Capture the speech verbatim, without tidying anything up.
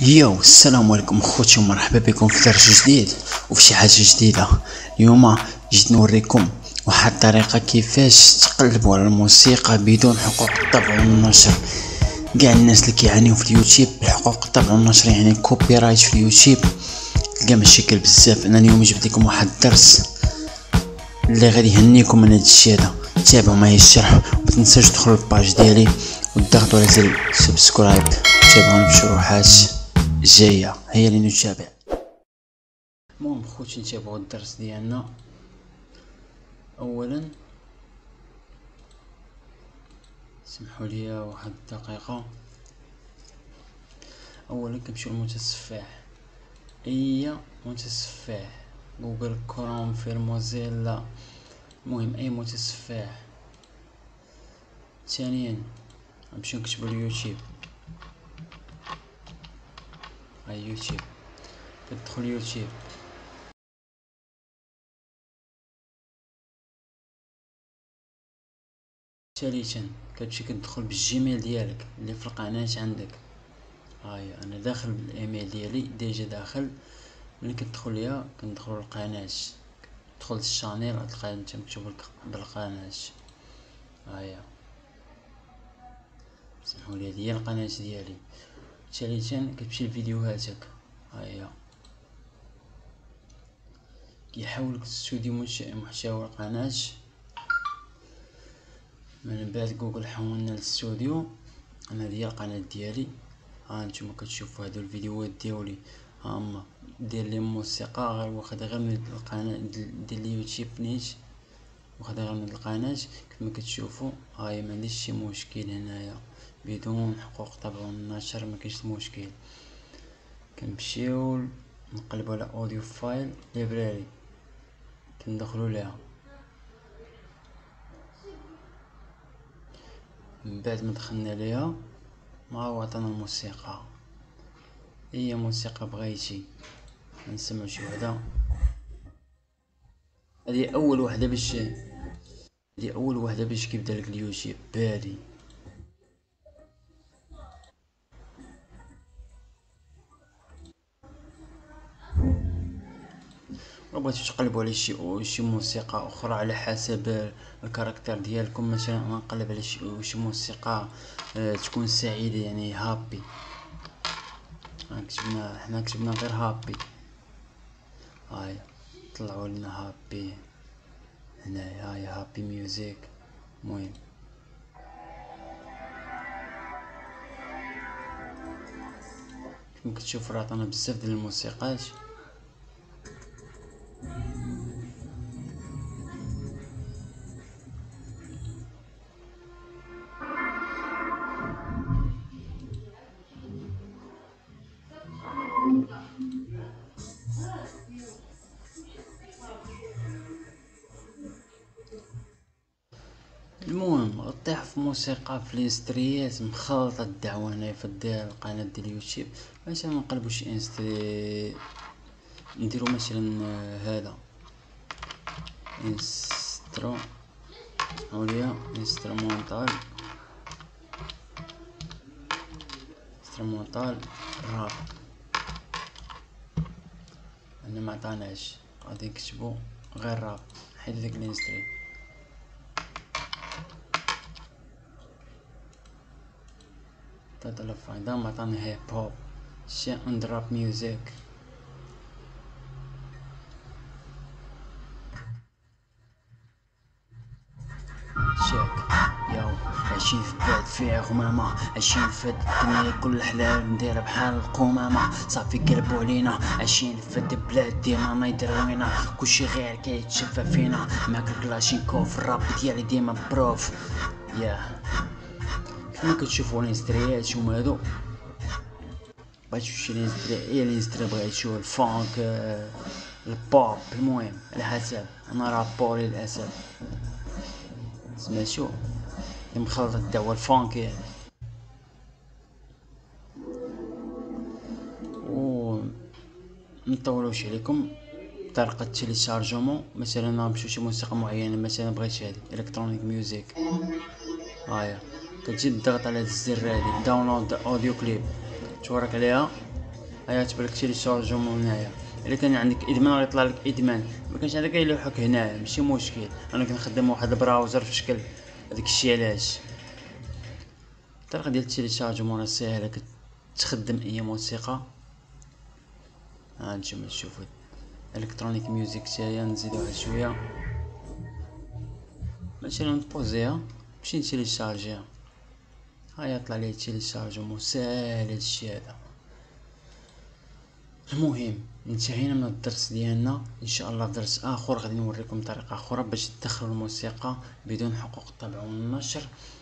يو السلام عليكم خوتي ومرحبا بكم في درس جديد وفي شي حاجه جديده. اليوم جيت نوريكم واحد الطريقه كيفاش تقلبوا على الموسيقى بدون حقوق الطبع والنشر. كاع الناس اللي كيعانيو في اليوتيوب حقوق الطبع والنشر يعني كوبي رايت في اليوتيوب تلقى مشاكل بزاف. انا اليوم جبت لكم واحد الدرس اللي غادي يهنيكم من هذا الشيء هذا. تابعوا معايا الشرح وما تنساوش تدخلوا للباج ديالي وتضغطوا على زر سبسكرايب تابعوني في شروحات جايه هي اللي نتابع. المهم خوتي نتابعوا الدرس ديالنا. اولا سمحوا لي واحد الدقيقه. اولا كنمشيو للمتصفح، اي متصفح، جوجل كروم، في موزيلا، المهم اي متصفح. ثانيا غنمشيو نكتبوا اليوتيوب، يوتيوب، تدخل يوتيوب. ثالثا كتمشي كتدخل بالجيميل ديالك اللي في القناة عندك. هاهي انا داخل بالايميل ديالي ديجا داخل. ملي كتدخل ليها كندخل للقناة، تدخل للشانيل غتلقى انت مكتوب بالقناة. هاهي سمحوا لي هادي هي القناة ديالي. ثالثا كتمشي لفيديوهاتك، هاهي كيحاولك تستوديو محتوى القناة. من بعد جوجل حولنا للاستوديو. انا هادي القناة ديالي، ها نتوما كتشوفوا هادو الفيديوهات ديالي، ها هما داير لي موسيقى غير واخد غير من القناة ديال اليوتيوب نيت، واخد غير من القناة كما كتشوفوا. هاهي ما عنديش شي مشكل هنايا بدون حقوق طبع والنشر ما كاينش المشكل. كنمشيو نقلبوا على اوديو فايل ليبراري، كندخلوا لها. من بعد ما دخلنا ليها ما هو عطانا الموسيقى، هي موسيقى بغيتي نسمعوا شي وحده. هذه اول وحده باش هذه اول وحده باش كيبدا لك اليوتيوب بالي. بغيتو تقلبوا على شي شي موسيقى اخرى على حسب الكاركتر ديالكم. مثلا نقلب على شي شي موسيقى أه تكون سعيده يعني هابي. كتبنا حنا كتبنا غير هابي، هاي طلعوا لنا هابي هنايا، هاي هابي ميوزيك. المهم كما كتشوفوا راه عطانا بزاف ديال الموسيقات. المهم غطيح في موسيقى في الانستريات مخلطه الدعوه هنايا في القناه ديال اليوتيوب. مثلا نقلبوا شي انستري نديرو مثلا هذا انسترو اوليا انسترومونتال انسترومونتال راب. انا ما عطاناش، غادي نكتبو غير راب، حيد داك الانستري. تطلع فايدة ما عطانا هيب هوب شي اندراب ميوزيك. عايشين في بلاد فيها غمامة، عايشين في الدنيا كل حلال ندير بحال القمامة، صافي قلبو علينا عايشين في هاد البلاد ديما ما يدروينا، كلشي غير كيتشفى فينا، معاك الكلاشينكوف الراب ديالي ديما بروف. ياه كما كتشوفوا الانستريات هما هادو. بغيتو شي الانستري اي الانستري بغيتو الفانك البوب، المهم على حسب. انا رابور للاسف سمعتو مخلط الدعوه الفانكي يعني. و نطولوش عليكم طريقه التيليشارجمون. مثلا نمشيو شي موسيقى معينه، مثلا بغيت هادي الكترونيك ميوزيك، هايا كتجي تضغط على الزر هادي داونلود اوديو كليب، تورك عليها. هيا تبارك شي لي شارجومون هنايا، الا كان عندك ادمان راه يطلع لك ادمان، ما كانش عندك يلوحك هنايا ماشي مشكل. انا كنخدم واحد البراوزر في شكل هذاك الشيء. علاش الطريقه ديال التيليشارجمون راه ساهله، كتخدم اي موسيقى. ها نتوما تشوفوا الكترونيك ميوزيك تاعي، نزيدوها شويه ماشي نبوزيها باش نتيليشارجيها. هيا طلع لي التيليشارجمون، ساهل هادشي هذا. المهم انتهينا من الدرس ديالنا، ان شاء الله في درس اخر غادي نوريكم طريقه اخرى باش تدخلوا الموسيقى بدون حقوق الطبع والنشر.